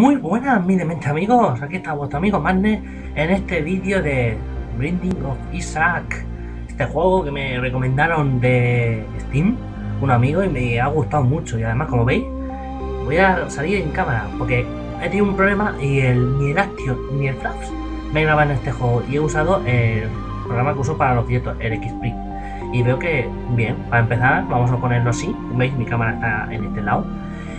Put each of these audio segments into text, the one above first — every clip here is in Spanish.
Muy buenas, mi demente amigos, aquí está vuestro amigo Madness en este vídeo de The Binding of Isaac, este juego que me recomendaron de Steam, un amigo, y me ha gustado mucho. Y además, como veis, voy a salir en cámara porque he tenido un problema y ni el Flash me graba en este juego, y he usado el programa que uso para los proyectos, el XP. Y veo que, bien, para empezar vamos a ponerlo así, veis, mi cámara está en este lado.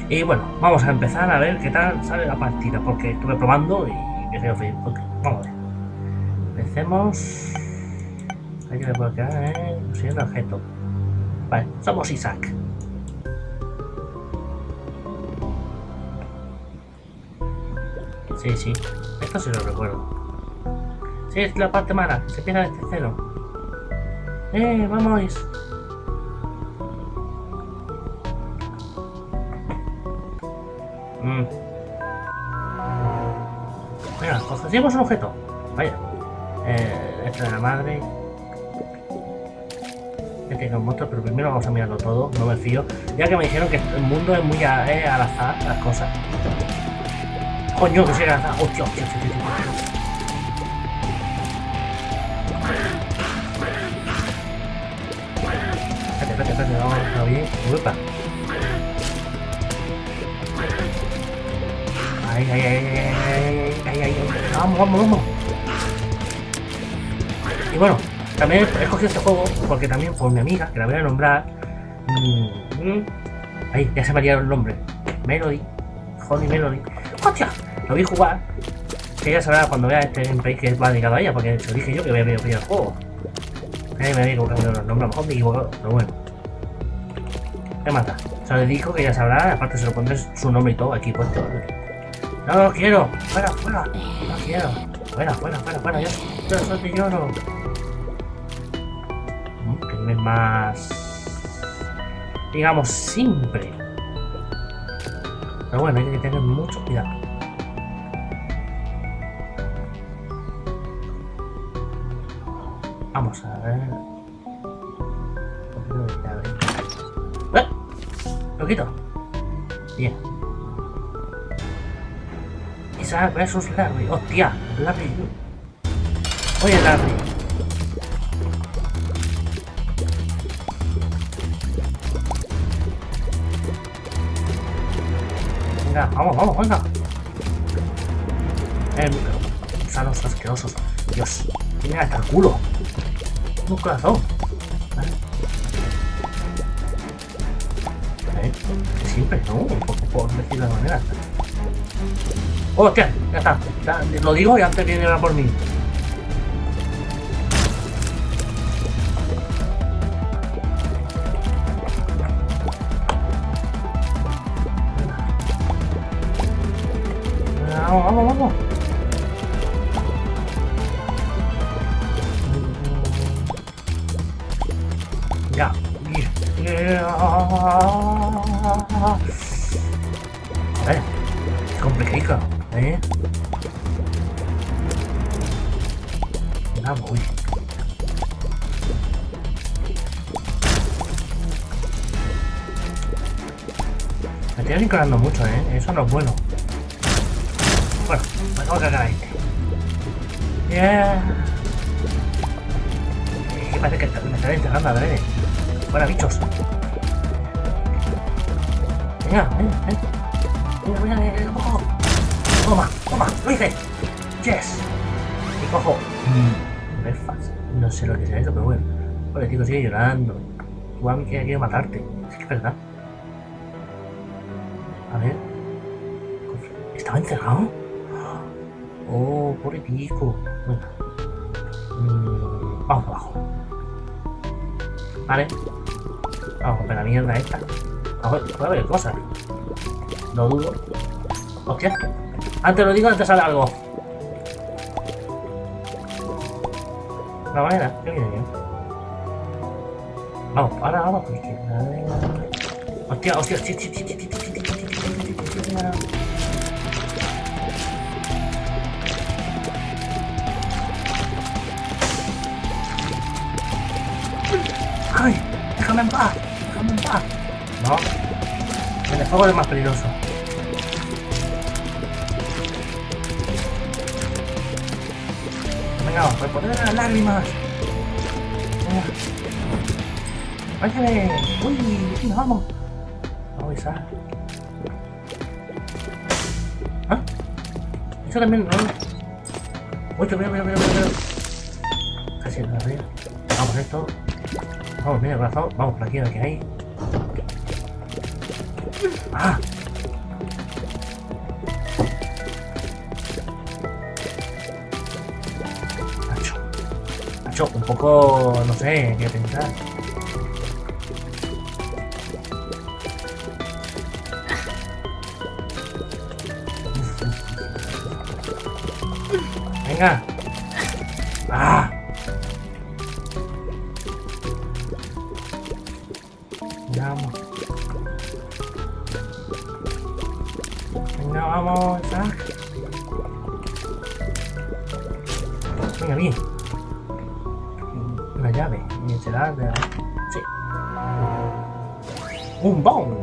Y bueno, vamos a empezar a ver qué tal sale la partida, porque estuve probando y me quedo feliz. Okay, vamos a ver. Empecemos. Hay que desbloquear el objeto. Vale, somos Isaac. Sí, esto sí lo recuerdo. Sí, es la parte mala, se empieza desde cero. Vamos. Venga, cogemos un objeto. Vaya. Esto de la madre. Este es un monstruo, pero primero vamos a mirarlo todo. No me fío. Ya que me dijeron que el mundo es muy al azar, las cosas. Coño, que se al azar. Hostia. Espérate, vamos a dejarlo bien. Uepa. Ay. Vamos. Y bueno, también he escogido este juego porque también por mi amiga, que la voy a nombrar. Ahí, ya se me ha liado el nombre. Melody. ¡Hostia! Lo vi jugar. Que ella sabrá cuando vea este gameplay que va dedicado a ella, porque se lo dije yo que voy a pedir el juego. Ahí me había equivocado los nombres, a lo mejor me he equivocado, pero bueno. ¿Qué mata? Se lo dedico, que ya sabrá, aparte se lo pondré su nombre y todo aquí puesto. No lo quiero, fuera, no quiero, fuera, yo te lloro. Que nivel más, digamos, simple. Pero bueno, hay que tener mucho cuidado. Vamos a ver. Lo quito. Bien. Isaac versus Larry, hostia, Larry. Oye, Larry. Venga, vamos. Gusanos asquerosos. Dios, tiene hasta el culo. Un corazón. Que siempre, ¿no? Por decirlo de manera. ¡Hostia! Ya está. Lo digo y antes viene a por mí. Vamos. Ya. Es complicado. Uy. Me estoy vinculando mucho, eso no es bueno. Bueno, me acabo de cagar ahí. Que parece que me están enterrando a breve. Fuera, bichos. Venga. Toma, lo hice. Yes. Y cojo. Es fácil. No sé lo que sea eso, pero bueno. Pobre tío, sigue llorando. Igual quiere matarte. Es que es verdad. A ver. ¿Estaba encerrado? Oh, pobre tico. Bueno. Vamos abajo. Vale. Vamos con la mierda esta. Ahora puede haber cosas. No dudo. Hostia. Antes lo digo, antes sale algo. La manera, ¿qué viene bien? Vamos, ahora vamos por izquierda. Hostia. ¡Ay! ¡Déjame en paz! No. El fuego es más peligroso. Venga, reponer las lágrimas. ¡Váyale! ¡Uy! ¡Aquí nos vamos! No, esa. ¿Ah? Eso también, ¿no? ¡Uy! ¡Mira! Casi no lo veo. Vamos esto. Vamos, mira, abrazado. Vamos por aquí, a ver qué hay. ¡Ah! Nacho, un poco... no sé, qué pensar. Venga. ¡Ah! Vamos. Venga, vamos. ¿Ah? Venga, bien. Una llave. ¿Será? Sí. ¡Un bon!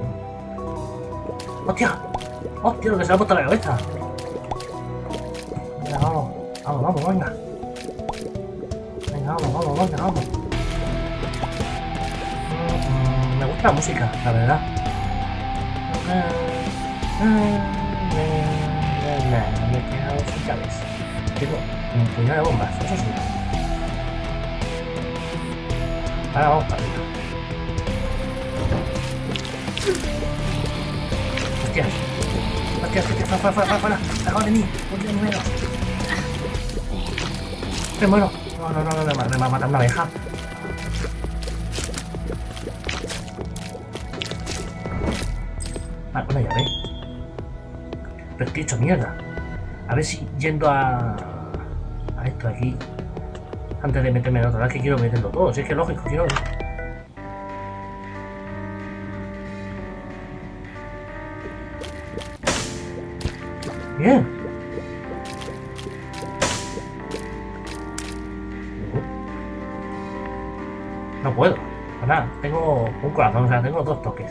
¡Hostia! ¡Hostia, lo que se le ha puesto a la cabeza! Venga, vamos. Vamos, venga. Venga, vamos. Me gusta la música, la verdad. Me he quedado sin cabeza. Tengo un puñado de bombas, eso sí. Ahora vamos para arriba. Hostia. Fuera. Acabo de mí. Ponte número. ¡Me muero! No, me va a matar una abeja. Vale, una llave. Pero es que he hecho mierda. A ver si yendo a esto de aquí. Antes de meterme en otro lado, que quiero meterlo todo. Si es que es lógico, quiero... Bien. No puedo, nada, tengo un corazón, o sea, tengo dos toques.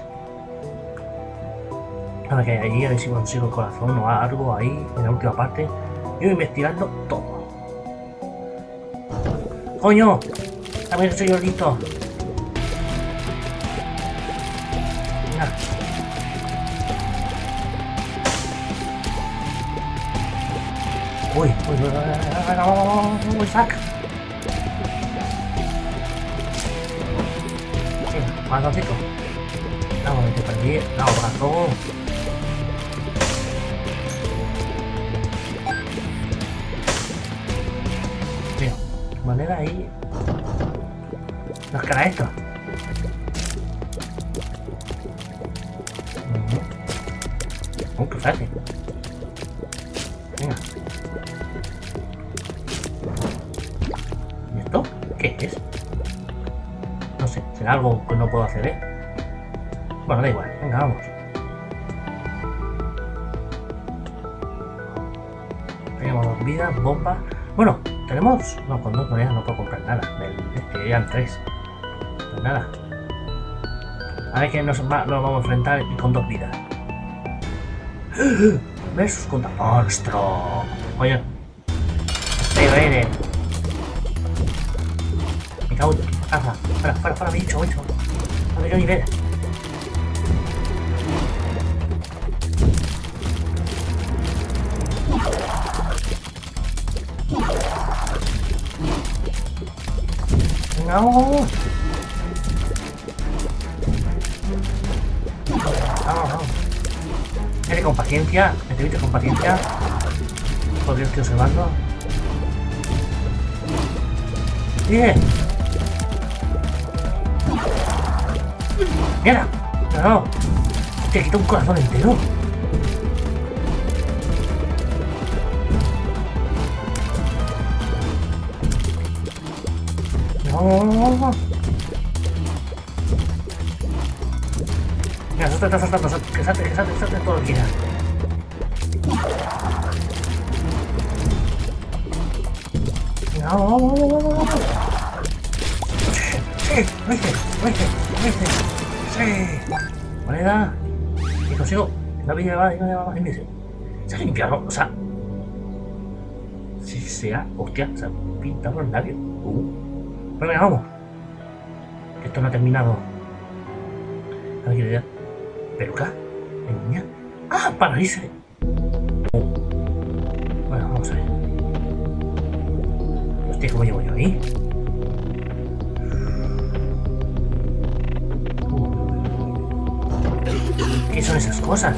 A ver que allí, a ver si consigo el corazón o algo ahí, en la última parte. Yo investigando todo. ¡Coño! También soy yo listo. Venga. Uy, saca. Matoncito. Vamos, vete para aquí. Vamos, para todo. Mira, manera ahí. Nos queda esto. Qué fácil. Venga. ¿Y esto? ¿Qué es? Será algo que no puedo hacer, ¿eh? Bueno, da igual, venga, vamos. Tenemos dos vidas, bombas. Bueno, tenemos... No, con dos monedas no puedo comprar nada. Este, eran tres. Pues nada. A ver que nos vamos a enfrentar con dos vidas. Versus contra monstruo. Oye. Este rey. Me cago en... Ajá, fuera, bicho. A ver, yo nivel. No. Vete con paciencia, Joder, estoy observando. Bien. ¡Mira! ¡No! ¡Te quito un corazón entero! ¡No! Mira, eso te está saltando, que salte todo lo que quieras. ¡No! ¡Sí! ¡Lo hice! Moneda y consigo la vida de va a limpiarlo, o sea, Si sea, hostia, se han pintado los labios. Bueno, venga, vamos. Esto no ha terminado. A ver qué le da. Peluca, ¿la niña? ¡Ah! ¡Paraliza! Bueno, vamos a ver. Hostia, ¿cómo llevo yo ahí? ¿Qué son esas cosas?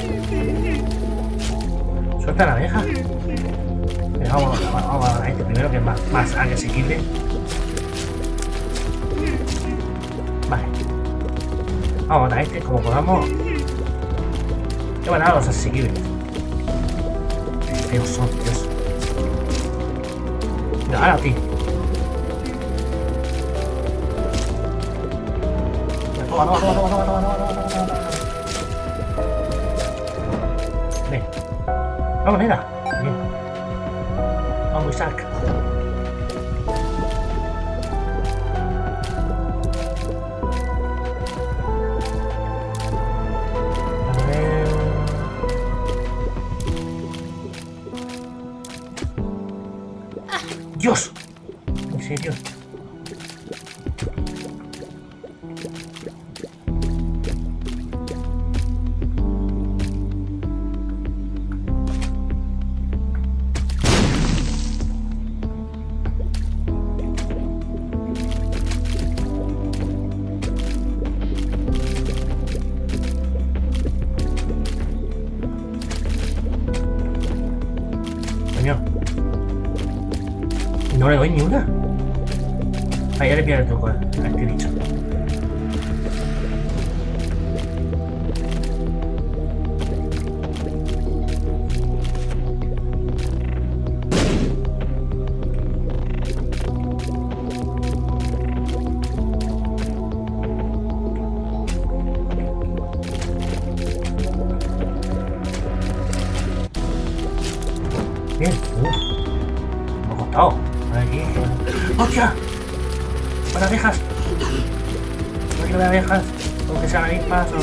Suelta la abeja. Pero vamos a este primero, que es más asequible. Vale. Vamos a este como podamos. Qué van a los asequibles. Qué feos son, Dios. No, ahora a ti. Toma. Ven. ¡No, moneda! Bien. Vamos, Isaac. A ver... ¡Dios! ¿En serio? No le doy ni una. Ah, ya le pido el truco a este bicho. Bien, me ha costado. Aquí. ¡Hostia! ¡Para abejas! No quiero ver abejas, aunque sean avispas o...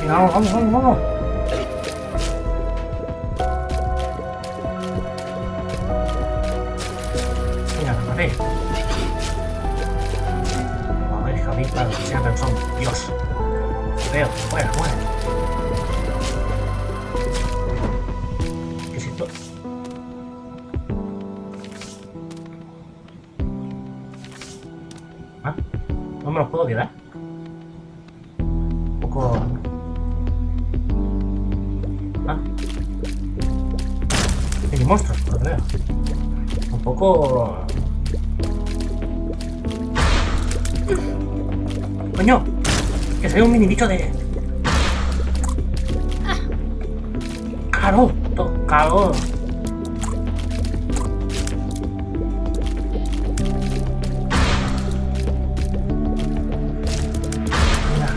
Venga, vamos. Venga, lo maté. Para que sea tan son, Dios. Feo, fuera. ¿Qué es esto? ¿Ah? ¿No me los puedo quedar? Un poco... ¿Ah? Tiene monstruos, lo creo. Un poco... ¡Coño! ¡Que soy un mini bicho de... ¡Caro! ¡Caro! Mira.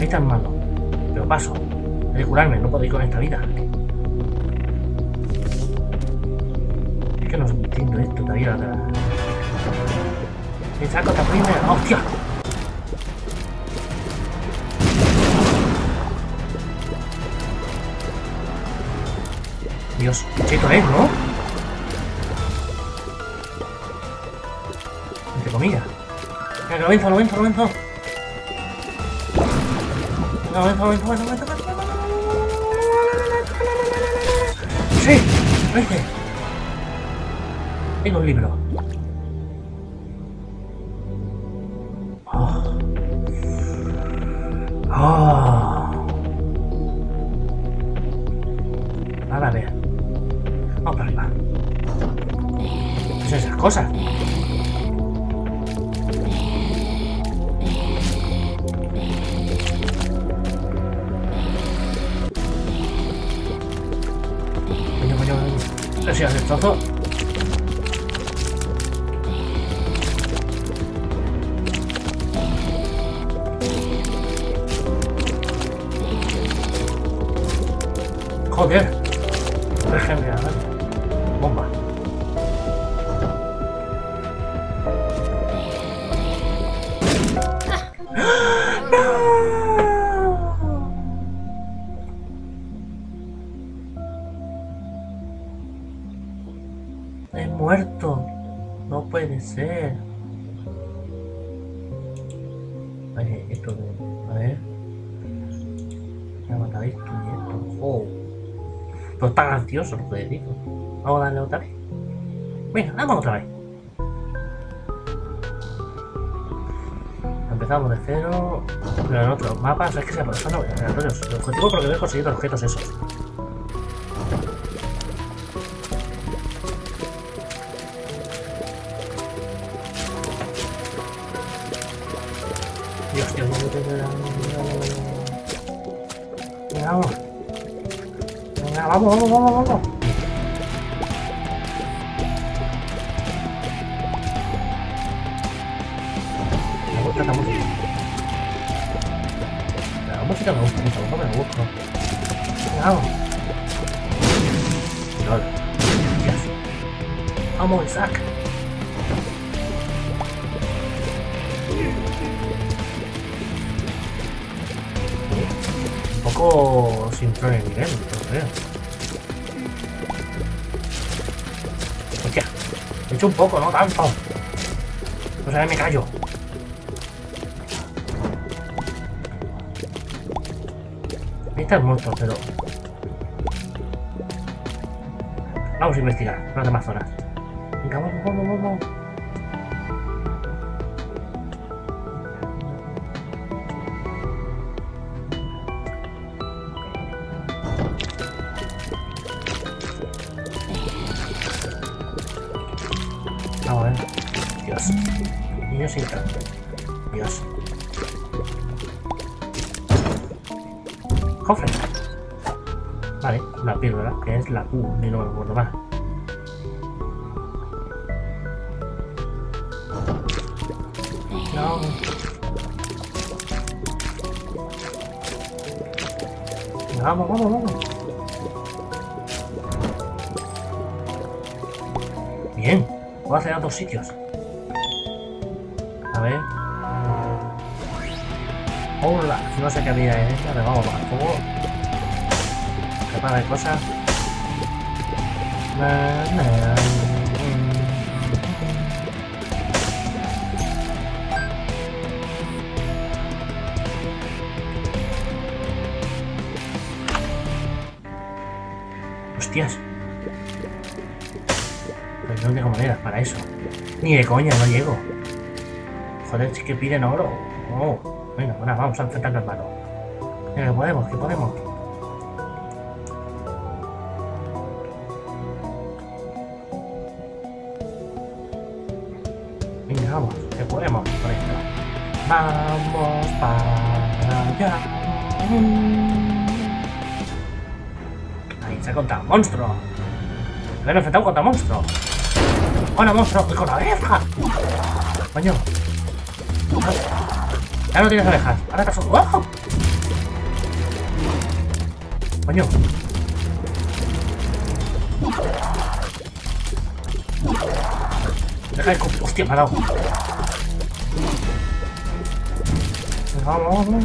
Ahí tan malo. Pero paso. He de curarme, no puedo ir con esta vida. Es que no entiendo esto todavía, la verdad. Me saco esta primera, hostia. Dios, qué cheto es, ¿no? Entre comillas. Venga, lo venzo. Sí, lo hice. Tengo un libro. Oh. Ahora vea. Vamos para arriba. ¿Qué son esas cosas? Coño. Eso ya se destrozó. Joder, déjenme a ver. Bomba. muerto. No puede ser. Vale, esto de... A ver. Me ha matado esto y esto. Oh. Pero está gracioso lo que digo. Vamos a darle otra vez. Venga, vamos otra vez. Empezamos de cero, pero en otros mapas es que se aprovechan aleatorios. El objetivo porque no he conseguido los objetos esos. Dios, Dios, venga, vamos. Venga, vamos, vamos, vamos, vamos. Vamos, Isaac. Un poco sin trono en el nivel, no creo. Hostia, he hecho un poco, no tanto. O sea, me callo. Ahí está el monstruo, pero... Vamos a investigar las demás zonas. Venga, vamos, vamos, vamos. Vamos a ver. Dios. Niños sin tanto. Dios. Cofre. Vale, la píldora, que es la Q, no me acuerdo más. No. Vamos, vamos, vamos. Bien, voy a hacer a dos sitios. A ver. Hola, no sé qué había en esta, pero vamos para el fuego. Prepara de cosas. Hostias. Pero no tengo monedas para eso. Ni de coña, no llego. Joder, es que piden oro. Oh, bueno, bueno, vamos a enfrentar al malo. Que podemos, que podemos. Venga, vamos, que podemos con esto. Vamos para allá. Se ha contado monstruo. Me han enfrentado contra monstruo. Hola monstruo, con oreja. Coño. Ya no tienes orejas. Ahora te has jugado. Coño. Deja de... Hostia, me ha dado. Vamos, vamos.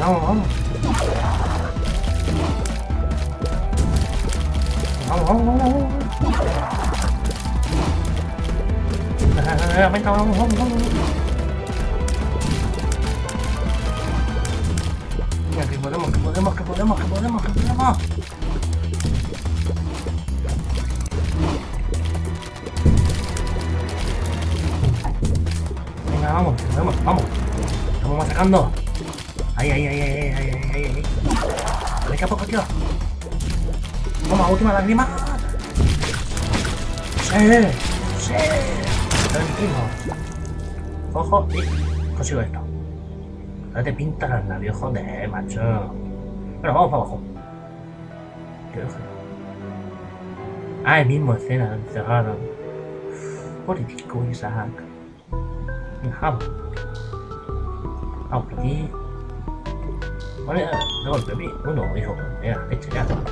Vamos, vamos. Vamos, vamos, vamos. Venga, vamos, vamos, vamos. Venga, que podemos, que podemos, que podemos, que podemos, que podemos. Venga, vamos, que podemos, vamos. Estamos masacrando. Ahí, ahí, ahí, ahí, ahí, ahí, ahí. Me queda poco, tío. Toma, última lágrima. ¡Sí! ¡Sí! Tranquilo. Ojo, y consigo esto. Ahora te pinta los labios, joder, macho. Bueno, vamos para abajo. Qué ojo. Ah, el mismo escena, encerrado. Político, Isaac. Vamos. Vamos por aquí. Vale, de golpe, vi. Bueno, hijo, mira, leche ya. Venga,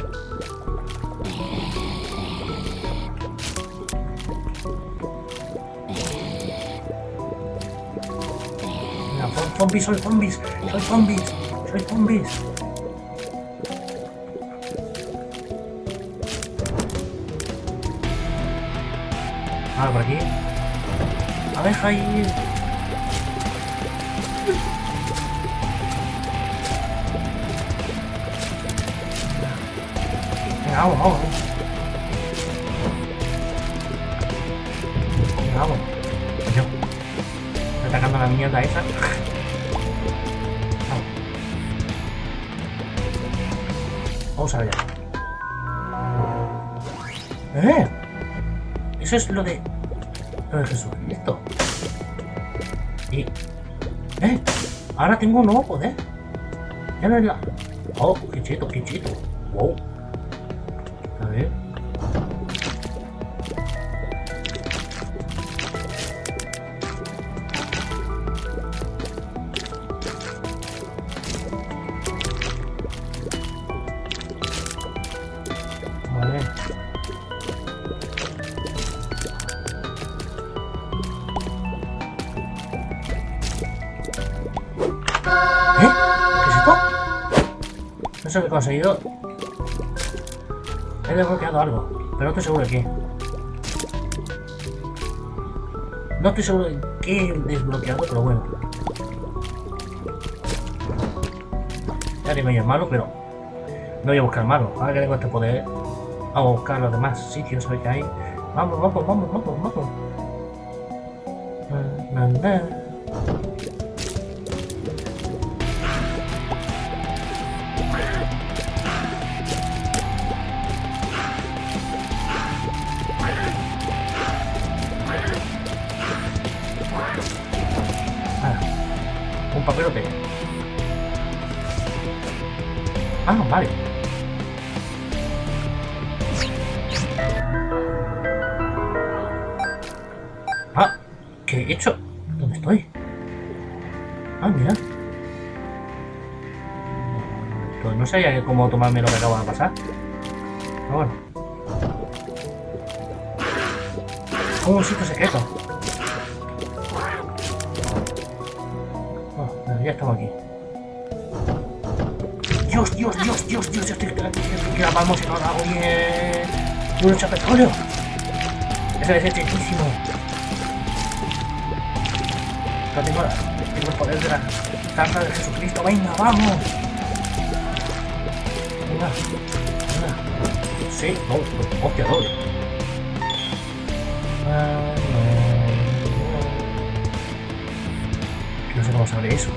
Zombies, soy zombies, soy zombies, soy zombies. Ah, por aquí. Abeja y... Venga, vamos, vamos. Venga, vamos. Yo. Estoy atacando a la mierda esa. Vamos allá. Eso es lo de... Lo de Jesucristo. Y... Ahora tengo un nuevo poder. Ya no es la... Oh, qué cheto, qué cheto. Wow. A ver... Eso que he conseguido, he desbloqueado algo, pero no estoy seguro de qué. No estoy seguro de qué he desbloqueado, pero bueno. Ya ni medio es malo, pero no voy a buscar malo. Ahora que tengo este poder, vamos a buscar los demás sitios que hay. Vamos, vamos, vamos, vamos, vamos. Papelote. Ah, no, vale. Ah, ¿qué he hecho? ¿Dónde estoy? Ah, mira. Entonces, no sabía cómo tomarme lo que acaba de pasar. Pero bueno. Como un sitio secreto. Ya estamos aquí. Dios, Dios, Dios, Dios, Dios, estoy que la palmo si no lo hago bien. ¡Puro chapecoleo! Eso es chetísimo. No tengo, tengo el poder de la carta de Jesucristo. ¡Venga, vamos! Venga, venga. Sí, no, hostia, doble. No sé cómo se abre eso.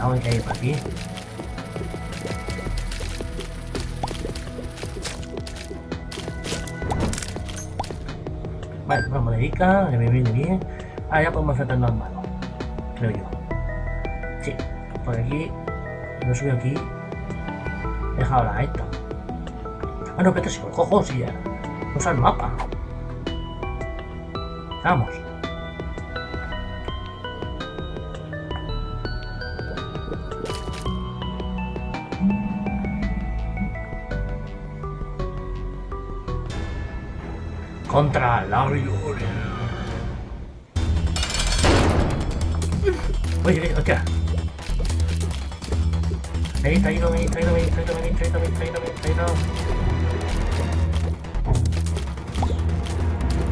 Ahora hay que ir para aquí. Vale, vamos de bien. Ah, ya podemos enfrentarnos al malo. Creo yo. Sí, por aquí. Lo subo aquí. Deja ahora esta. Ah, no, pero si lo cojo, sí, ya. Usa el mapa. Vamos. Contra la Oriol. Oye, hostia. Me he distraído,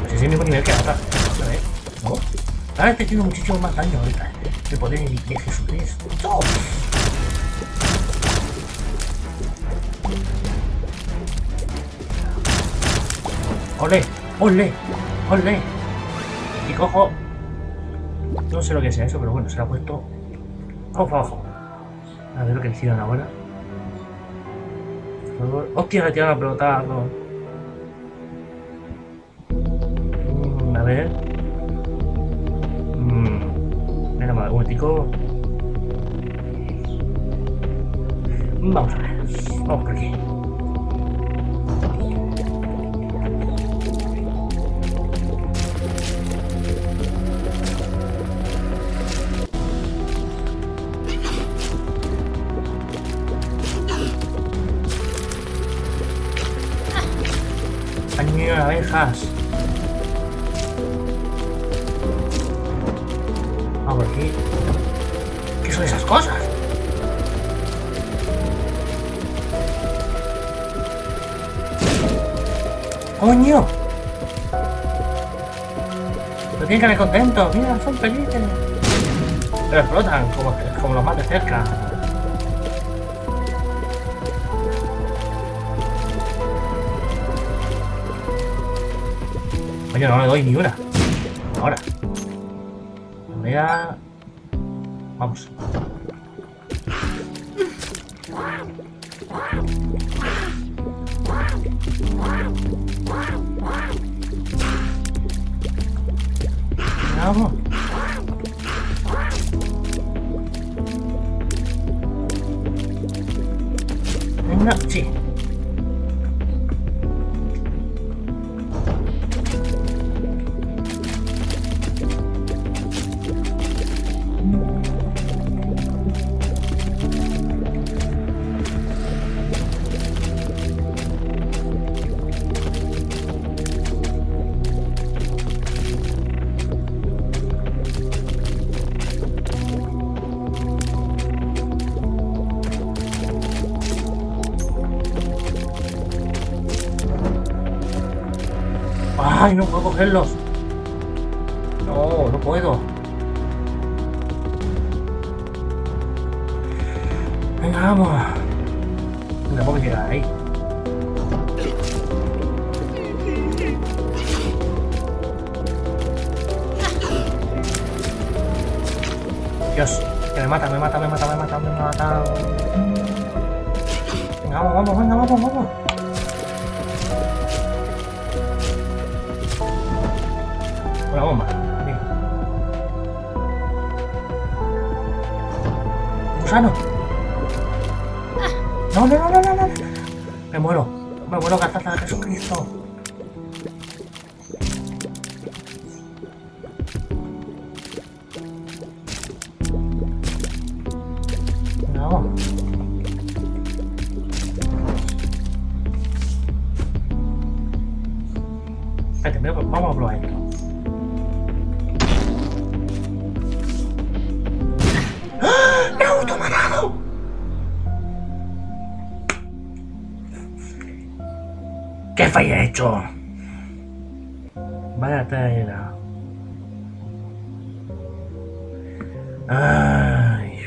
Es el mismo nivel que ahora, ¿sabes? ¿No? Ahora te tiene muchísimo más daño ahorita. De poder de Jesucristo. ¡Oh! ¡Olé! ¡Olé! ¡Olé! Y cojo... No sé lo que sea eso, pero bueno, se lo ha puesto... Vamos para abajo. A ver lo que hicieron ahora. ¡Hostia! Le tiraron la pelota. No. A ver... Era más gótico. Vamos a ver... Vamos por aquí. ¡Año, abejas! por aquí. ¿Qué son esas cosas? ¡Coño! Lo tienen que haber contento. Mira, son felices. Pero explotan, como los más de cerca. Yo no le doy ni una. Ahora. Vea. Vamos. Vamos. Venga, sí. ¡Ay, no puedo cogerlos! No, no puedo. Venga, vamos. No puedo llegar ahí. Dios, que me mata. Venga, vamos. La bomba, venga. Gusano. No. Me muero, Catata de Jesucristo. No. Espérate, vamos a probar esto. ¡Qué fallo he hecho! Vaya tela. Ay,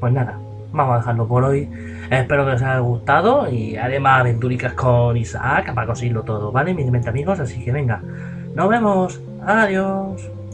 pues nada, vamos a dejarlo por hoy. Espero que os haya gustado y haré más aventuricas con Isaac para conseguirlo todo, ¿vale? Mis amigos, así que venga, nos vemos. Adiós.